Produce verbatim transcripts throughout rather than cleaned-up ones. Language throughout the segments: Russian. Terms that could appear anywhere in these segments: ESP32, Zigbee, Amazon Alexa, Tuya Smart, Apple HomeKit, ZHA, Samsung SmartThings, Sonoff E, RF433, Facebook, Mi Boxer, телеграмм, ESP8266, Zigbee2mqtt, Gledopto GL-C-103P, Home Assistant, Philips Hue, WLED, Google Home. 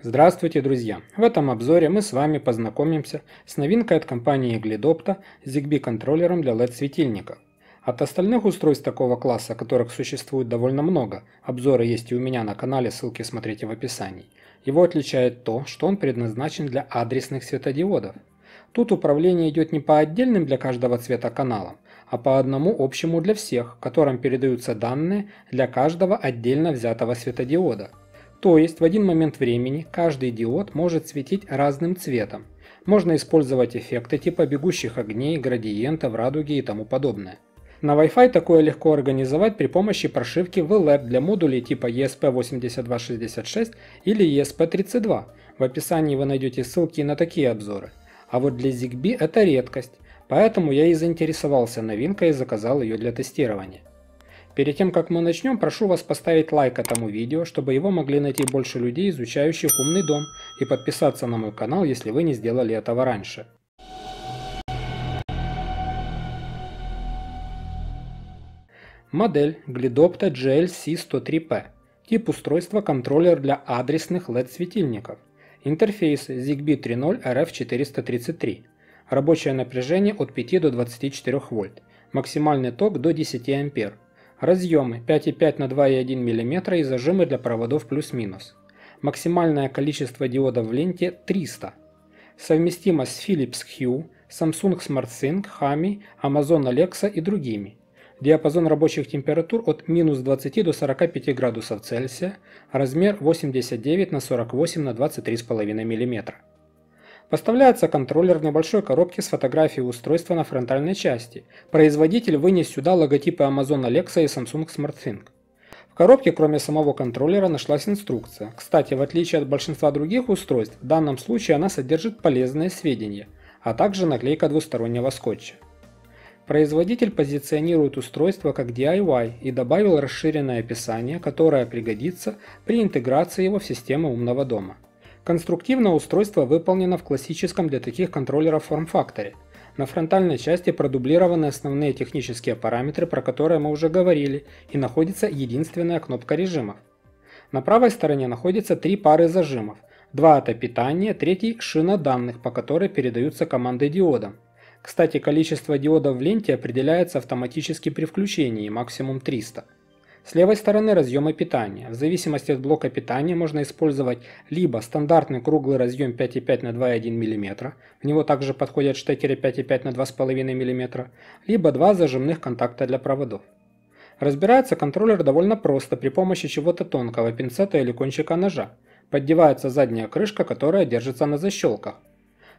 Здравствуйте, друзья! В этом обзоре мы с вами познакомимся с новинкой от компании Gledopto Zigbee контроллером для лед-светильника. От остальных устройств такого класса, которых существует довольно много, обзоры есть и у меня на канале, ссылки смотрите в описании, его отличает то, что он предназначен для адресных светодиодов. Тут управление идет не по отдельным для каждого цвета каналам, а по одному общему для всех, которым передаются данные для каждого отдельно взятого светодиода. То есть в один момент времени каждый диод может светить разным цветом. Можно использовать эффекты типа бегущих огней, градиентов, радуги и тому подобное. На Wi-Fi такое легко организовать при помощи прошивки ви лед для модулей типа и эс пи восемь два шесть шесть или и эс пи тридцать два. В описании вы найдете ссылки на такие обзоры. А вот для Zigbee это редкость, поэтому я и заинтересовался новинкой и заказал ее для тестирования. Перед тем как мы начнем, прошу вас поставить лайк этому видео, чтобы его могли найти больше людей, изучающих умный дом, и подписаться на мой канал, если вы не сделали этого раньше. Модель Gledopto джи эл си сто три пи. Тип устройства контроллер для адресных лед-светильников. Интерфейс ZigBee три точка ноль эр эф четыреста тридцать три. Рабочее напряжение от пяти до двадцати четырёх вольт. Максимальный ток до десяти ампер. Разъемы пять и пять на два и один миллиметра и зажимы для проводов плюс-минус. Максимальное количество диодов в ленте триста. Совместимо с Philips Hue, Samsung SmartThings, Home, Amazon Alexa и другими. Диапазон рабочих температур от минус двадцати до сорока пяти градусов Цельсия, размер восемьдесят девять на сорок восемь на двадцать три и пять миллиметра. Поставляется контроллер в небольшой коробке с фотографией устройства на фронтальной части. Производитель вынес сюда логотипы Amazon Alexa и Samsung SmartThings. В коробке кроме самого контроллера нашлась инструкция. Кстати, в отличие от большинства других устройств, в данном случае она содержит полезные сведения, а также наклейка двустороннего скотча. Производитель позиционирует устройство как ди ай вай и добавил расширенное описание, которое пригодится при интеграции его в систему умного дома. Конструктивно устройство выполнено в классическом для таких контроллеров форм-факторе. На фронтальной части продублированы основные технические параметры, про которые мы уже говорили, и находится единственная кнопка режимов. На правой стороне находятся три пары зажимов, два это питание, третий шина данных, по которой передаются команды диодам. Кстати, количество диодов в ленте определяется автоматически при включении, максимум триста. С левой стороны разъемы питания. В зависимости от блока питания можно использовать либо стандартный круглый разъем пять и пять на два и один миллиметра, в него также подходят штекеры пять и пять на два и пять миллиметра, либо два зажимных контакта для проводов. Разбирается контроллер довольно просто при помощи чего-то тонкого, пинцета или кончика ножа. Поддевается задняя крышка, которая держится на защелках.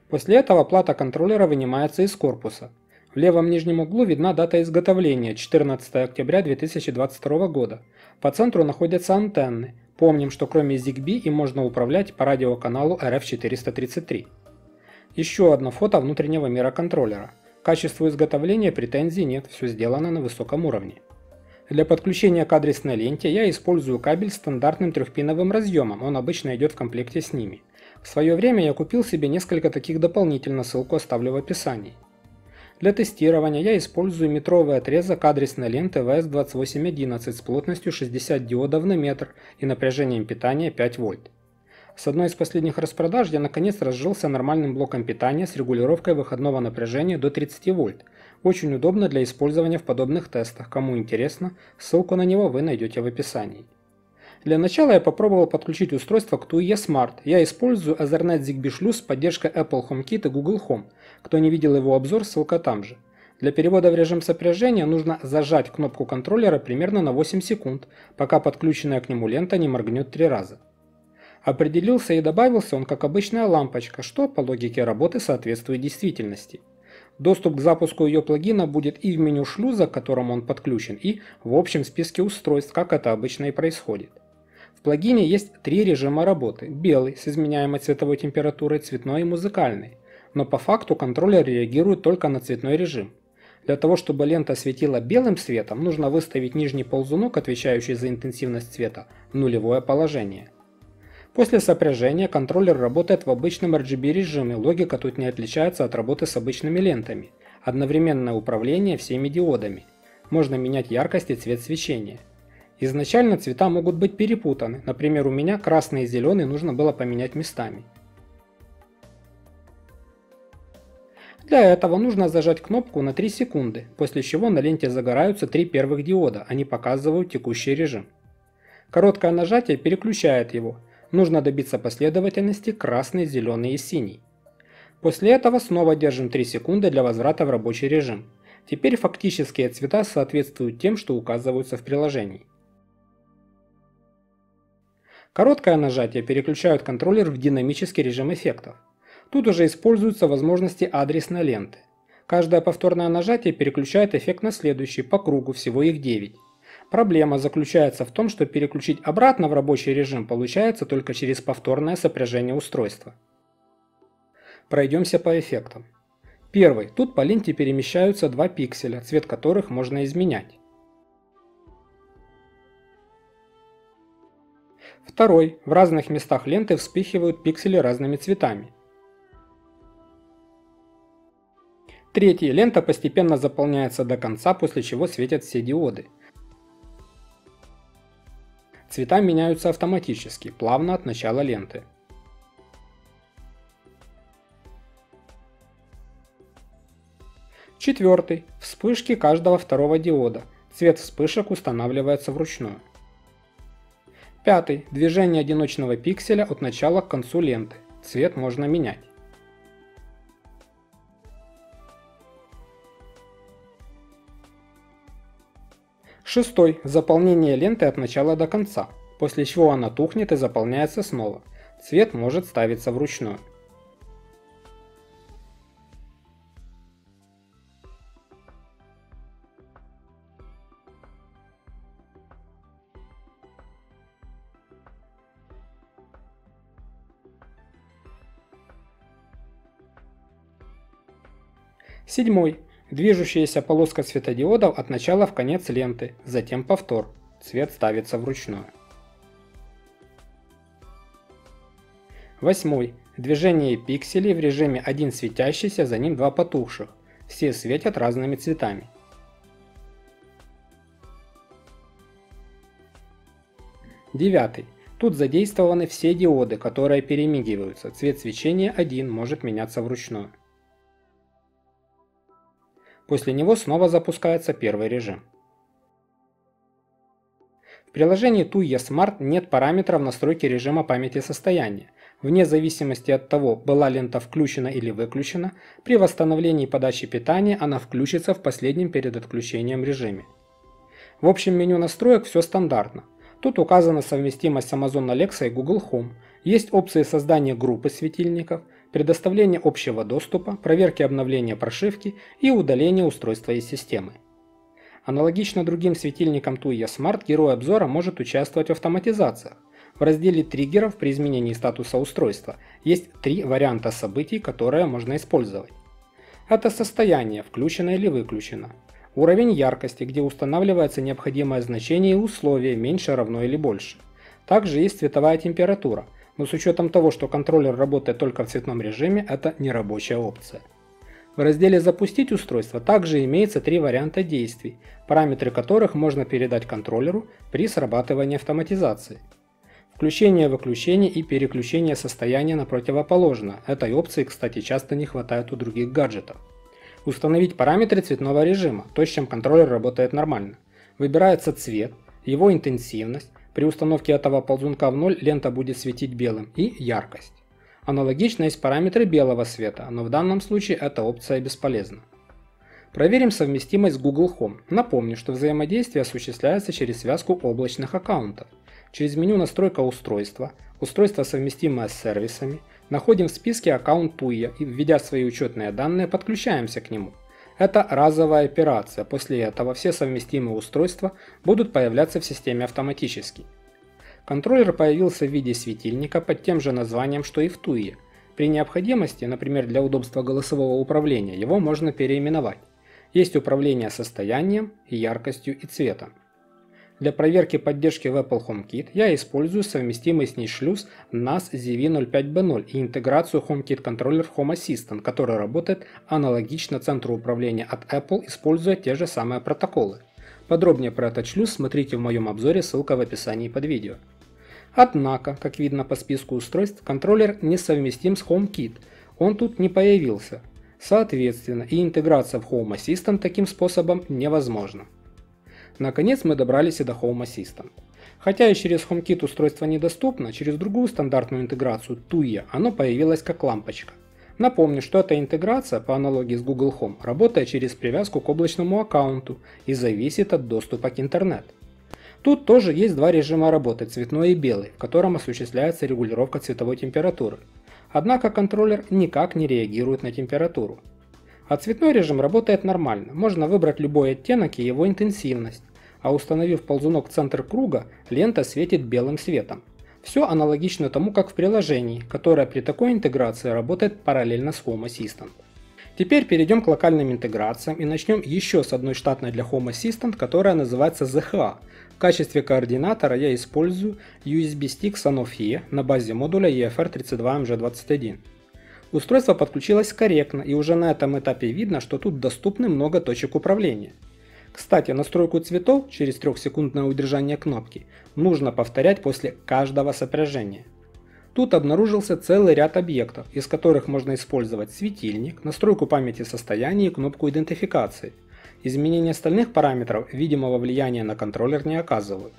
После этого плата контроллера вынимается из корпуса. В левом нижнем углу видна дата изготовления – четырнадцатое октября две тысячи двадцать второго года. По центру находятся антенны. Помним, что кроме Zigbee им можно управлять по радиоканалу эр эф четыреста тридцать три. Еще одно фото внутреннего мира контроллера. К качеству изготовления претензий нет, все сделано на высоком уровне. Для подключения к адресной ленте я использую кабель с стандартным трехпиновым разъемом, он обычно идет в комплекте с ними. В свое время я купил себе несколько таких дополнительно, ссылку оставлю в описании. Для тестирования я использую метровый отрезок адресной ленты ви эс двадцать восемь одиннадцать с плотностью шестьдесят диодов на метр и напряжением питания пять вольт. С одной из последних распродаж я наконец разжился нормальным блоком питания с регулировкой выходного напряжения до тридцати вольт. Очень удобно для использования в подобных тестах, кому интересно, ссылку на него вы найдете в описании. Для начала я попробовал подключить устройство к Tuya Smart. Я использую Ethernet Zigbee шлюз с поддержкой Apple HomeKit и Google Home. Кто не видел его обзор, ссылка там же. Для перевода в режим сопряжения нужно зажать кнопку контроллера примерно на восемь секунд, пока подключенная к нему лента не моргнет три раза. Определился и добавился он как обычная лампочка, что по логике работы соответствует действительности. Доступ к запуску ее плагина будет и в меню шлюза, к которому он подключен, и в общем списке устройств, как это обычно и происходит. В плагине есть три режима работы – белый с изменяемой цветовой температурой, цветной и музыкальный, но по факту контроллер реагирует только на цветной режим. Для того чтобы лента светила белым светом, нужно выставить нижний ползунок, отвечающий за интенсивность цвета, в нулевое положение. После сопряжения контроллер работает в обычном эр джи би режиме, логика тут не отличается от работы с обычными лентами. Одновременное управление всеми диодами. Можно менять яркость и цвет свечения. Изначально цвета могут быть перепутаны, например, у меня красный и зеленый нужно было поменять местами. Для этого нужно зажать кнопку на три секунды, после чего на ленте загораются три первых диода, они показывают текущий режим. Короткое нажатие переключает его, нужно добиться последовательности красный, зеленый и синий. После этого снова держим три секунды для возврата в рабочий режим. Теперь фактические цвета соответствуют тем, что указываются в приложении. Короткое нажатие переключает контроллер в динамический режим эффектов. Тут уже используются возможности адресной ленты. Каждое повторное нажатие переключает эффект на следующий, по кругу, всего их девять. Проблема заключается в том, что переключить обратно в рабочий режим получается только через повторное сопряжение устройства. Пройдемся по эффектам. Первый. Тут по ленте перемещаются два пикселя, цвет которых можно изменять. Второй. В разных местах ленты вспыхивают пиксели разными цветами. Третий. Лента постепенно заполняется до конца, после чего светят все диоды. Цвета меняются автоматически, плавно от начала ленты. Четвертый. Вспышки каждого второго диода. Цвет вспышек устанавливается вручную. Пятый. Движение одиночного пикселя от начала к концу ленты. Цвет можно менять. Шестой. Заполнение ленты от начала до конца, после чего она тухнет и заполняется снова. Цвет может ставиться вручную. Седьмой. Движущаяся полоска светодиодов от начала в конец ленты, затем повтор. Цвет ставится вручную. Восьмой. Движение пикселей в режиме один светящийся, за ним два потухших. Все светят разными цветами. Девятый. Тут задействованы все диоды, которые перемигиваются. Цвет свечения один, может меняться вручную. После него снова запускается первый режим. В приложении Tuya Smart нет параметров настройки режима памяти состояния. Вне зависимости от того, была лента включена или выключена, при восстановлении подачи питания она включится в последнем перед отключением режиме. В общем меню настроек все стандартно. Тут указана совместимость с Amazon Alexa и Google Home, есть опции создания группы светильников, предоставление общего доступа, проверки обновления прошивки и удаление устройства из системы. Аналогично другим светильникам Tuya Smart, герой обзора может участвовать в автоматизациях. В разделе триггеров при изменении статуса устройства есть три варианта событий, которые можно использовать. Это состояние, включено или выключено. Уровень яркости, где устанавливается необходимое значение и условие, меньше, равно или больше. Также есть цветовая температура, но с учетом того, что контроллер работает только в цветном режиме, это нерабочая опция. В разделе «Запустить устройство» также имеется три варианта действий, параметры которых можно передать контроллеру при срабатывании автоматизации. Включение, выключение и переключение состояния на противоположное. Этой опции, кстати, часто не хватает у других гаджетов. Установить параметры цветного режима, то, с чем контроллер работает нормально. Выбирается цвет, его интенсивность, при установке этого ползунка в ноль лента будет светить белым, и яркость. Аналогично есть параметры белого света, но в данном случае эта опция бесполезна. Проверим совместимость с Google Home. Напомню, что взаимодействие осуществляется через связку облачных аккаунтов. Через меню «Настройка устройства», «Устройство, совместимое с сервисами», находим в списке аккаунт Tuya и, введя свои учетные данные, подключаемся к нему. Это разовая операция, после этого все совместимые устройства будут появляться в системе автоматически. Контроллер появился в виде светильника под тем же названием, что и в Tuya. При необходимости, например, для удобства голосового управления, его можно переименовать. Есть управление состоянием, яркостью и цветом. Для проверки поддержки в Apple HomeKit я использую совместимый с ней шлюз эн эй эс зет ви ноль пять би ноль и интеграцию HomeKit контроллер в Home Assistant, который работает аналогично центру управления от Apple, используя те же самые протоколы. Подробнее про этот шлюз смотрите в моем обзоре, ссылка в описании под видео. Однако, как видно по списку устройств, контроллер не совместим с HomeKit, он тут не появился. Соответственно, и интеграция в Home Assistant таким способом невозможна. Наконец мы добрались и до Home Assistant. Хотя и через HomeKit устройство недоступно, через другую стандартную интеграцию Tuya оно появилось как лампочка. Напомню, что эта интеграция, по аналогии с Google Home, работает через привязку к облачному аккаунту и зависит от доступа к интернету. Тут тоже есть два режима работы, цветной и белый, в котором осуществляется регулировка цветовой температуры. Однако контроллер никак не реагирует на температуру. А цветной режим работает нормально, можно выбрать любой оттенок и его интенсивность, а установив ползунок в центр круга, лента светит белым светом. Все аналогично тому, как в приложении, которое при такой интеграции работает параллельно с Home Assistant. Теперь перейдем к локальным интеграциям и начнем еще с одной штатной для Home Assistant, которая называется зет ха. В качестве координатора я использую ю эс би стик Sonoff E на базе модуля и эф ар тридцать два эм джи двадцать один. Устройство подключилось корректно, и уже на этом этапе видно, что тут доступны много точек управления. Кстати, настройку цветов через трехсекундное удержание кнопки нужно повторять после каждого сопряжения. Тут обнаружился целый ряд объектов, из которых можно использовать светильник, настройку памяти состояния и кнопку идентификации. Изменения остальных параметров видимого влияния на контроллер не оказывают.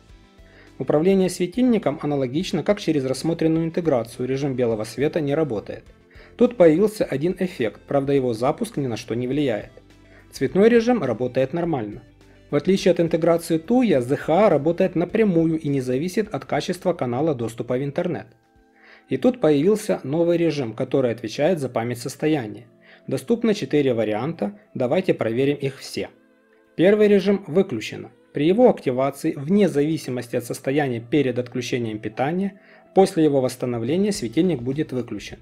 Управление светильником аналогично, как через рассмотренную интеграцию, режим белого света не работает. Тут появился один эффект, правда его запуск ни на что не влияет. Цветной режим работает нормально. В отличие от интеграции Tuya, зет ха работает напрямую и не зависит от качества канала доступа в интернет. И тут появился новый режим, который отвечает за память состояния. Доступно четыре варианта, давайте проверим их все. Первый режим выключено. При его активации, вне зависимости от состояния перед отключением питания, после его восстановления светильник будет выключен.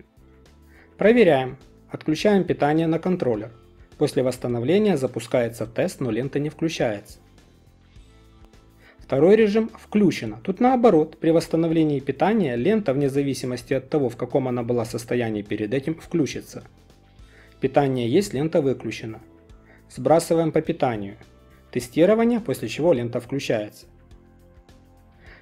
Проверяем. Отключаем питание на контроллер. После восстановления запускается тест, но лента не включается. Второй режим включено. Тут наоборот, при восстановлении питания лента, вне зависимости от того, в каком она была состоянии перед этим, включится. Питание есть, лента выключена. Сбрасываем по питанию. Тестирование, после чего лента включается.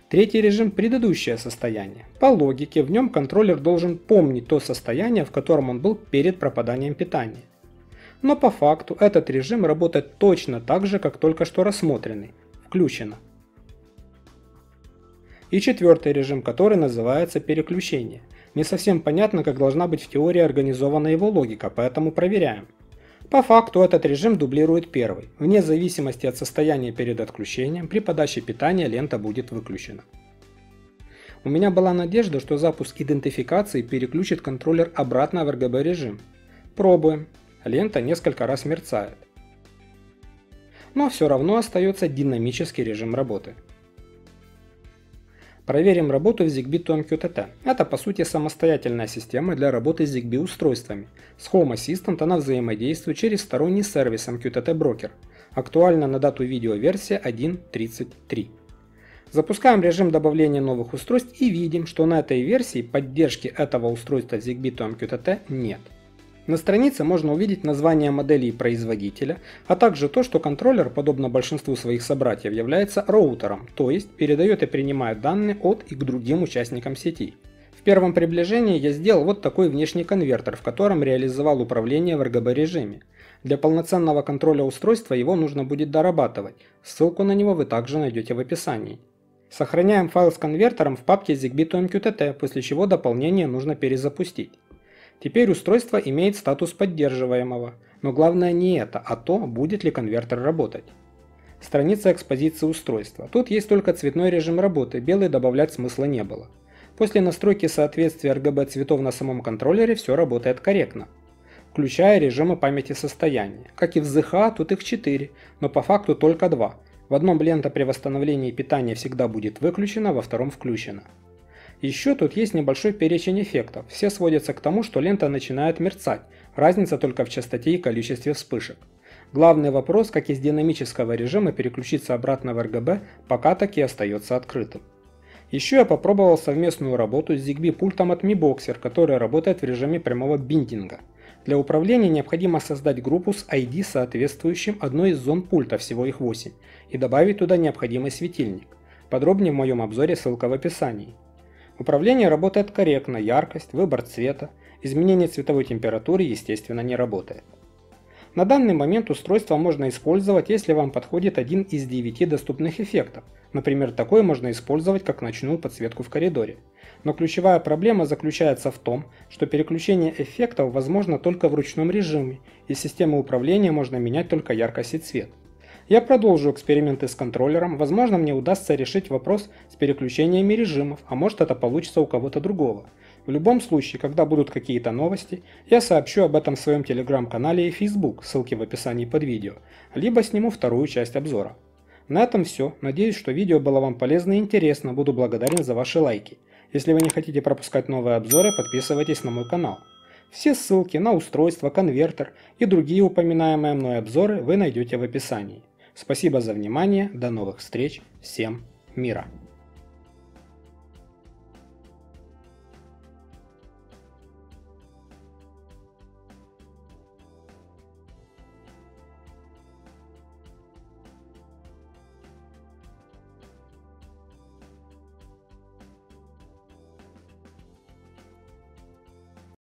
Третий режим – предыдущее состояние. По логике, в нем контроллер должен помнить то состояние, в котором он был перед пропаданием питания. Но по факту этот режим работает точно так же, как только что рассмотренный. Включено. И четвертый режим, который называется переключение. Не совсем понятно, как должна быть в теории организована его логика, поэтому проверяем. По факту этот режим дублирует первый. Вне зависимости от состояния перед отключением, при подаче питания лента будет выключена. У меня была надежда, что запуск идентификации переключит контроллер обратно в эр гэ бэ режим. Пробуем. Лента несколько раз мерцает. Но все равно остается динамический режим работы. Проверим работу в ZigBee two эм кью ти ти. Это по сути самостоятельная система для работы с Zigbee устройствами. С Home Assistant она взаимодействует через сторонний сервис эм кью ти ти Broker. Актуальна на дату видео версия один точка тридцать три. Запускаем режим добавления новых устройств и видим, что на этой версии поддержки этого устройства ZigBee two эм кью ти ти нет. На странице можно увидеть название модели и производителя, а также то, что контроллер, подобно большинству своих собратьев, является роутером, то есть передает и принимает данные от и к другим участникам сети. В первом приближении я сделал вот такой внешний конвертер, в котором реализовал управление в эр гэ бэ режиме. Для полноценного контроля устройства его нужно будет дорабатывать, ссылку на него вы также найдете в описании. Сохраняем файл с конвертером в папке ZigBee two эм кью ти ти, после чего дополнение нужно перезапустить. Теперь устройство имеет статус поддерживаемого, но главное не это, а то, будет ли конвертер работать. Страница экспозиции устройства. Тут есть только цветной режим работы, белый добавлять смысла не было. После настройки соответствия эр гэ бэ цветов на самом контроллере все работает корректно, включая режимы памяти состояния. Как и в зет ха, тут их четыре, но по факту только два. В одном лента при восстановлении питания всегда будет выключена, во втором включена. Еще тут есть небольшой перечень эффектов, все сводятся к тому, что лента начинает мерцать, разница только в частоте и количестве вспышек. Главный вопрос, как из динамического режима переключиться обратно в эр гэ бэ, пока таки остается открытым. Еще я попробовал совместную работу с Zigbee пультом от Mi Boxer, который работает в режиме прямого биндинга. Для управления необходимо создать группу с ай ди, соответствующим одной из зон пульта, всего их восемь, и добавить туда необходимый светильник. Подробнее в моем обзоре, ссылка в описании. Управление работает корректно, яркость, выбор цвета, изменение цветовой температуры, естественно, не работает. На данный момент устройство можно использовать, если вам подходит один из девяти доступных эффектов. Например, такой можно использовать как ночную подсветку в коридоре. Но ключевая проблема заключается в том, что переключение эффектов возможно только в ручном режиме, и систему управления можно менять только яркость и цвет. Я продолжу эксперименты с контроллером, возможно, мне удастся решить вопрос с переключениями режимов, а может, это получится у кого-то другого. В любом случае, когда будут какие-то новости, я сообщу об этом в своем телеграм-канале и Facebook, ссылки в описании под видео, либо сниму вторую часть обзора. На этом все, надеюсь, что видео было вам полезно и интересно, буду благодарен за ваши лайки. Если вы не хотите пропускать новые обзоры, подписывайтесь на мой канал. Все ссылки на устройство, конвертер и другие упоминаемые мной обзоры вы найдете в описании. Спасибо за внимание, до новых встреч, всем мира!